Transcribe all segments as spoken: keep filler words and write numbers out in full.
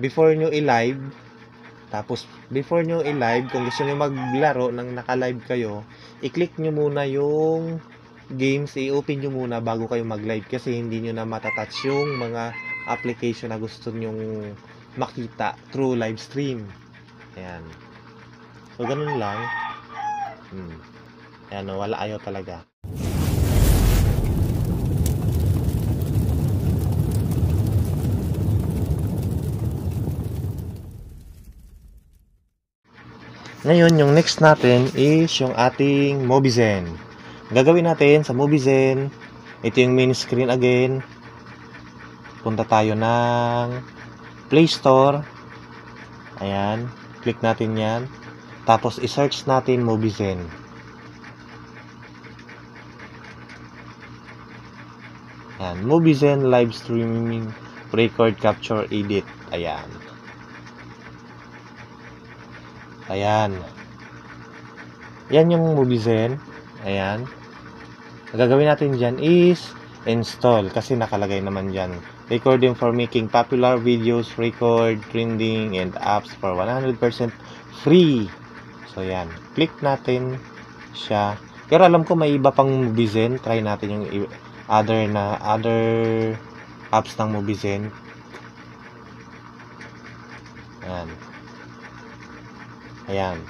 before nyo i-live, tapos before nyo i-live, kung gusto nyo maglaro nang naka-live kayo, i-click nyo muna yung games, i-open nyo muna bago kayo mag-live, kasi hindi nyo na matatouch yung mga application na gusto nyo makita through live stream. Ayan. So, ganun lang. Hmm. Ayan, wala ayaw talaga. Ngayon, yung next natin is yung ating MobiZen. Gagawin natin sa MobiZen, ito yung main screen again. Punta tayo ng Play Store. Ayan, click natin yan. Tapos, i-search natin MobiZen. Ayan, MobiZen Live Streaming Record Capture Edit. Ayan. Ayan. Yan yung MobiZen. Ayan. Ang gagawin natin dyan is install. Kasi nakalagay naman dyan. Recording for making popular videos, record, trending, and apps for one hundred percent free. So, yan. Click natin siya. Pero alam ko may iba pang MobiZen. Try natin yung other na other apps ng MobiZen. Ayan. Ayan.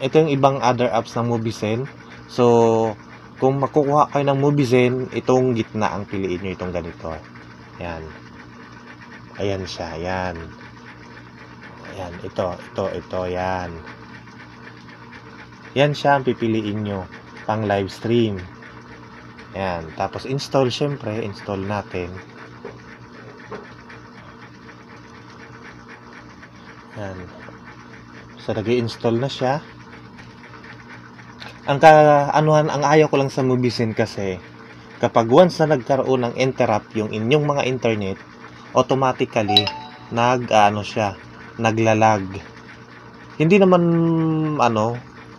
Ito yung ibang other apps ng MobiZen. So, kung makukuha kayo ng MobiZen, itong gitna ang piliin nyo, itong ganito. Ayan. Ayan siya. Ayan. Ayan. Ito. Ito. Ito. Ayan. Ayan siya ang pipiliin nyo pang live stream. Ayan. Tapos, install. Siyempre, install natin. Ayan. So, nag-i-install na siya. Ang kaanuhan, ang ayaw ko lang sa MobiZen kasi kapag once na nagkaroon ng interrupt yung inyong mga internet, automatically nag ano siya, naglalag. Hindi naman ano,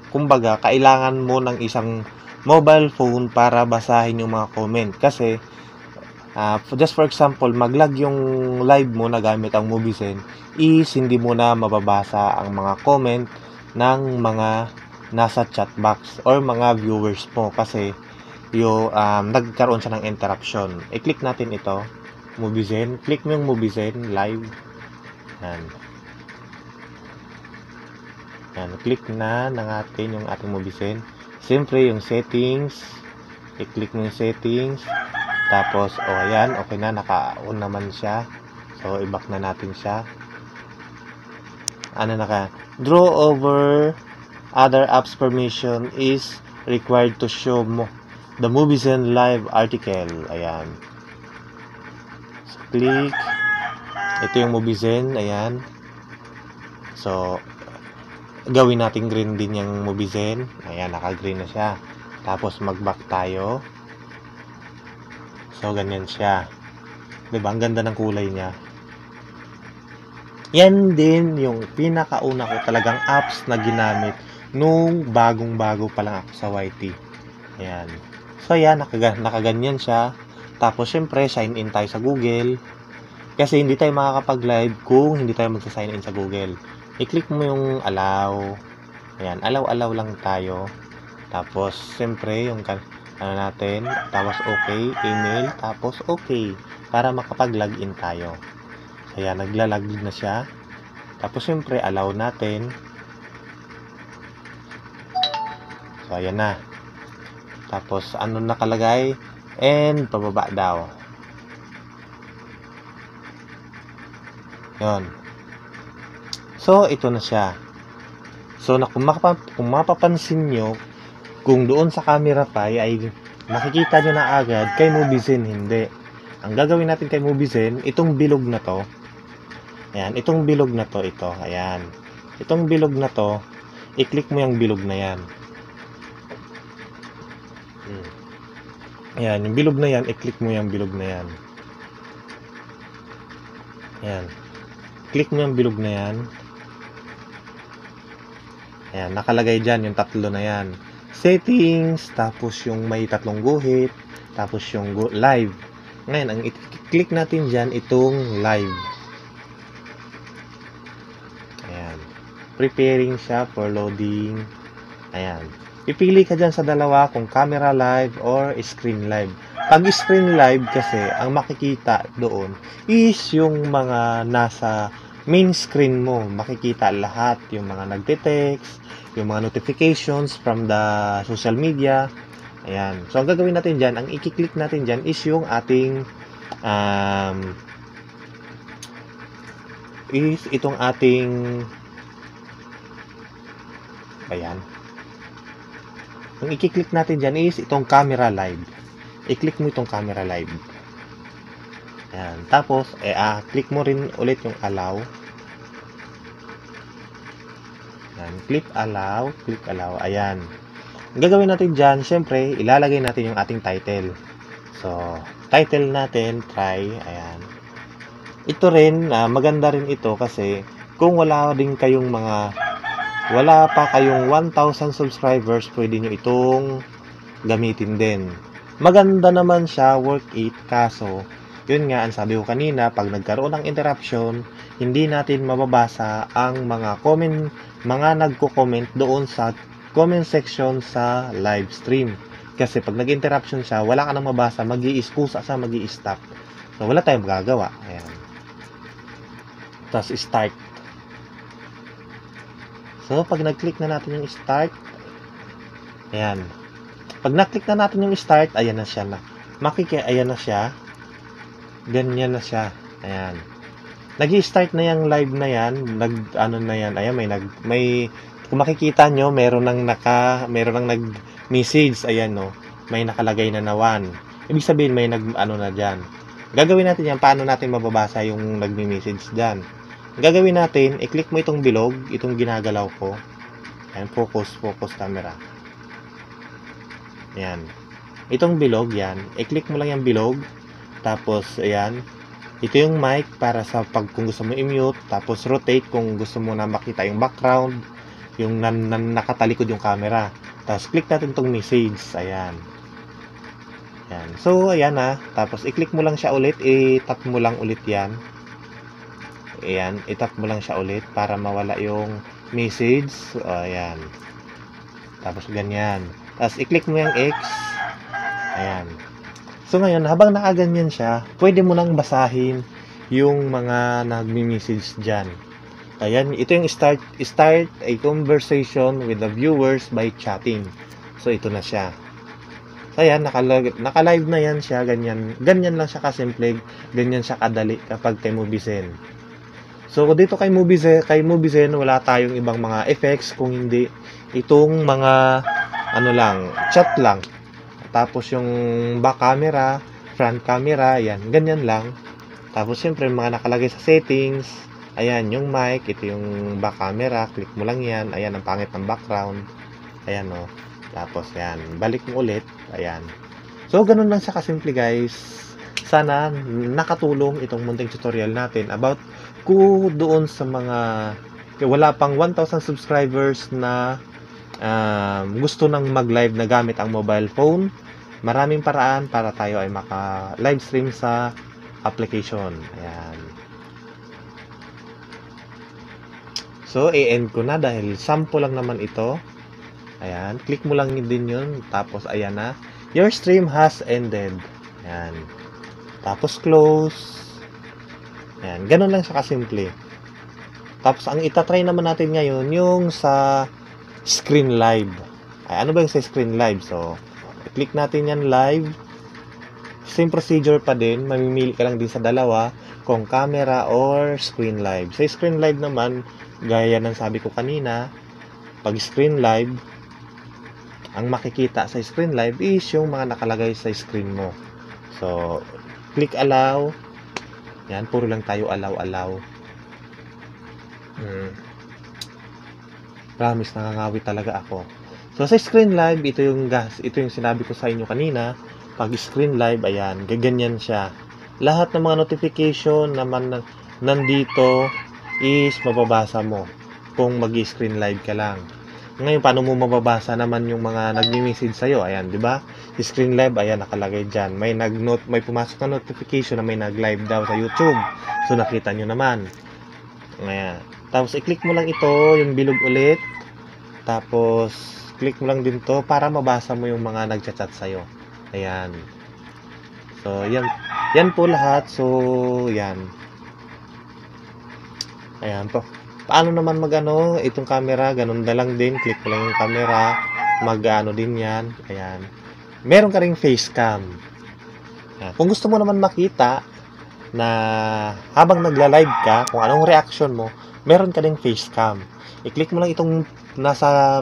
kumbaga kailangan mo ng isang mobile phone para basahin yung mga comment kasi Uh, just for example, maglag yung live mo na gamit ang MobiZen is hindi mo na mababasa ang mga comment ng mga nasa chat box or mga viewers mo kasi yung um, nagkaroon siya ng interruption. I-click natin ito, MobiZen. Click mo yung MobiZen live. Yan. Yan. Click na natin yung ating MobiZen. Siyempre yung settings. I-click mo yung settings. Tapos, o oh, ayan, okay na, naka-on naman siya. So, i-back na natin siya. Ano naka? Draw over other apps permission is required to show mo the MobiZen live article. Ayan. So, click. Ito yung MobiZen. Ayan. So, gawin natin green din yung MobiZen. Ayan, naka-green na siya. Tapos, mag-back tayo. So, ganyan siya. Diba? Ang ganda ng kulay niya. Yan din yung pinakauna ko talagang apps na ginamit nung bagong-bago pa lang ako sa Y T. Ayan. So, yan. Nakaga nakaganyan siya. Tapos, syempre, sign in tayo sa Google. Kasi hindi tayo makakapag-live kung hindi tayo magsa-sign in sa Google. I-click mo yung allow. Ayan. Allow-allow lang tayo. Tapos, syempre, yung ano natin, tapos okay, email, tapos okay, para makapag-login tayo. So, ayan, nagla-login na siya. Tapos, siyempre, allow natin. So, ayan na. Tapos, ano nakalagay? And, pababa daw. Yun. So, ito na siya. So, na, kung, makap kung mapapansin nyo, kung doon sa camera pa ay makikita nyo na agad, kay MobiZen hindi. Ang gagawin natin kay MobiZen, itong bilog na to. Ayan, itong bilog na to, ito. Ayan. Itong bilog na to, i-click mo yung bilog na yan. Ayan, yung bilog na yan, i-click mo yung bilog na yan. Ayan. Click mo yung bilog na yan. Ayan, nakalagay dyan yung tatlo na yan. Settings, tapos yung may tatlong guhit, tapos yung go live. Ngayon, ang i-click natin dyan, itong live. preparing siya for loading. Ayan. Pipili ka dyan sa dalawa kung camera live or screen live. Pag screen live kasi, ang makikita doon is yung mga nasa main screen mo. Makikita lahat yung mga nagte-text, yung mga notifications from the social media. Ayan. So, ang gagawin natin dyan, ang ikiklik natin dyan is yung ating um, is itong ating ayan. Ang i-click natin dyan is itong camera live. I-click mo itong camera live. Ayan. Tapos, eh, ah, click mo rin ulit yung allow. Ayan. Click allow. Click allow. Ayan. Ang gagawin natin dyan, syempre, ilalagay natin yung ating title. So, title natin, try. Ayan. Ito rin, ah, maganda rin ito kasi kung wala din kayong mga wala pa kayong one thousand subscribers, pwede nyo itong gamitin din. Maganda naman siya, worth it, kaso, yun nga, ang sabi ko kanina, pag nagkaroon ng interruption, hindi natin mababasa ang mga comment, mga nagko-comment doon sa comment section sa live stream. Kasi pag nag-interruption siya, wala ka nang mabasa, mag-i-iskusa siya, mag-i-stop. So, wala tayong magagawa. Ayan. Tapos, start. So, pag nag-click na natin yung start, ayan. Pag na-click na natin yung start, ayan na siya na. Makiki, ayan na siya. Ganyan na siya. Ayan. Nag-i-start na yung live na yan. Nag, ano na yan. Ayan, may, nag, may, kung makikita nyo, meron ng naka, meron ng nag-message. Ayan, no. May nakalagay na na one. Ibig sabihin, may nag, ano na dyan. Gagawin natin yan. Paano natin mababasa yung nag-message dyan? Gagawin natin, i-click mo itong bilog, itong ginagalaw ko. Ayan, focus, focus camera. Ayan. Itong bilog, yan. I-click mo lang yung bilog. Tapos, ayan. Ito yung mic para sa pag kung gusto mo i-mute. Tapos, rotate kung gusto mo na makita yung background. Yung nan nan nakatalikod yung camera. Tapos, click natin itong message. Ayan. Ayan. So, ayan na. Tapos, i-click mo lang siya ulit. I-tap mo lang ulit yan. Ayan, itap mo lang siya ulit para mawala yung message. Ayan. Tapos ganyan. Tapos i-click mo yung X. Ayan. So ngayon, habang nakaganyan siya, pwede mo nang basahin yung mga nagme-message dyan. Ayan, ito yung start, start a conversation with the viewers by chatting. So ito na siya. So ayan, nakalive, nakalive na yan siya. Ganyan, ganyan lang siya kasimple. Ganyan siya kadali kapag kay MobiZen. So, dito kay MobiZen, kay MobiZen, wala tayong ibang mga effects kung hindi itong mga, ano lang, chat lang. Tapos, yung back camera, front camera, ayan, ganyan lang. Tapos, siyempre, mga nakalagay sa settings, ayan, yung mic, ito yung back camera, click mo lang yan, ayan, ang pangit ng background, ayan, o. Tapos, ayan, balik mo ulit, ayan. So, ganun lang siya kasimple, guys. Sana nakatulong itong munting tutorial natin about kung doon sa mga wala pang one thousand subscribers na uh, gusto nang mag-live na gamit ang mobile phone. Maraming paraan para tayo ay maka-live stream sa application. Ayan. So, i-end ko na dahil sample lang naman ito. Ayan. Click mo lang din yun. Tapos, ayan na. Your stream has ended. Ayan. Tapos, close. Ayan. Ganun lang siya kasimple. Tapos, ang itatry naman natin ngayon, yung sa screen live. Ay, ano ba yung sa screen live? So, click natin yan live. Same procedure pa din. Mamimili ka lang din sa dalawa kung camera or screen live. Sa screen live naman, gaya ng sabi ko kanina, pag screen live, ang makikita sa screen live is yung mga nakalagay sa screen mo. So, click allow. Yan, puro lang tayo allow, allow. Hmm. Promise, nangangawi talaga ako. So, sa screen live, ito yung gas. Ito yung sinabi ko sa inyo kanina. Pag screen live, ayan, gaganyan siya. Lahat ng mga notification naman na, nandito is mababasa mo kung mag-screen live ka lang. Ngayon, paano mo mababasa naman yung mga nagme-message sa'yo? Ayan, di ba? Screen live, ayan, nakalagay dyan. May, nag-note, may pumasok na notification na may nag-live daw sa YouTube. So, nakita nyo naman. Ayan. Tapos i-click mo lang ito, yung bilog ulit. Tapos click mo lang din to para mabasa mo yung mga nagchat-chat sa'yo. Ayan. So, yan, yan po lahat. So, yan. Ayan po. Paano naman magano itong camera? Ganun na lang din. Click mo lang yung camera. Mag-ano din yan. Ayan. Meron ka ring facecam. Ayan. Kung gusto mo naman makita na habang nagla-live ka, kung anong reaction mo, meron ka ring facecam. I-click mo lang itong nasa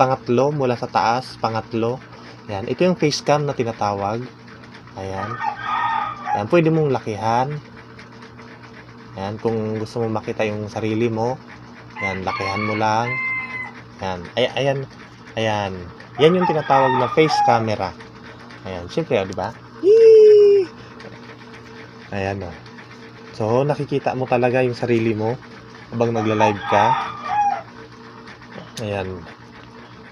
pangatlo mula sa taas. Pangatlo. Ayan. Ito yung facecam na tinatawag. Ayan. Ayan, pwede mong lakihan. Ayan, kung gusto mong makita yung sarili mo, ayan, lakihan mo lang. Ayan, ay, ayan, ayan. Yan yung tinatawag na face camera. Ayan, syempre, oh, di ba? Yee! Ayan, oh. So, nakikita mo talaga yung sarili mo habang nagla-live ka. Ayan.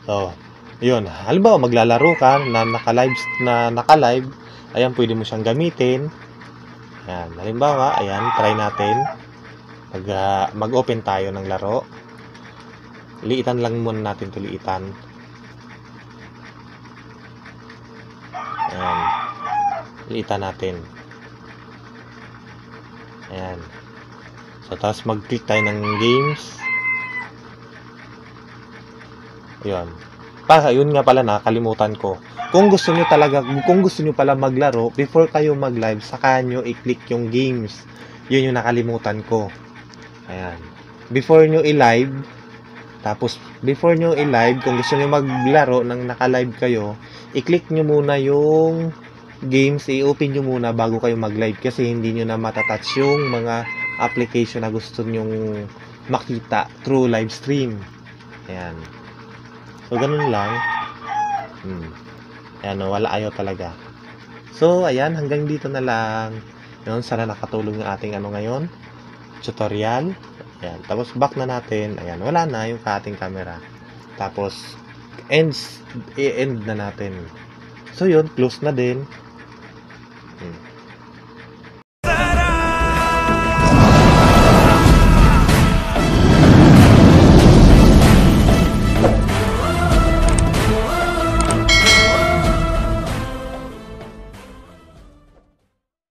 So, yun. Halimbawa, maglalaro ka na naka-live, na naka-live, ayan, pwede mo siyang gamitin. Ayan, halimbawa, ayan, try natin. Mag, uh, mag-open tayo ng laro. Liitan lang muna natin ito, liitan. Ayan. Liitan natin. Ayan. So, tapos mag-click tayo ng games. Ayan. Para, yun nga pala, nakalimutan ko. Kung gusto niyo talaga, kung gusto niyo pala maglaro, before kayo mag-live, saka nyo i-click yung games. Yun yung nakalimutan ko. Ayan. Before nyo i-live, tapos before nyo i-live, kung gusto niyo maglaro nang naka-live kayo, i-click nyo muna yung games, i-open nyo muna bago kayo mag-live kasi hindi nyo na matatouch yung mga application na gusto nyo makita through live stream. Ayan. So, ganun lang. Hmm. Ayan, wala ayaw talaga. So, ayan, hanggang dito na lang. Yun, sana nakatulong yung ating ano ngayon, tutorial. Ayan, tapos back na natin. Ayan, wala na yung ating camera. Tapos, ends, i-end na natin. So, yun, close na din.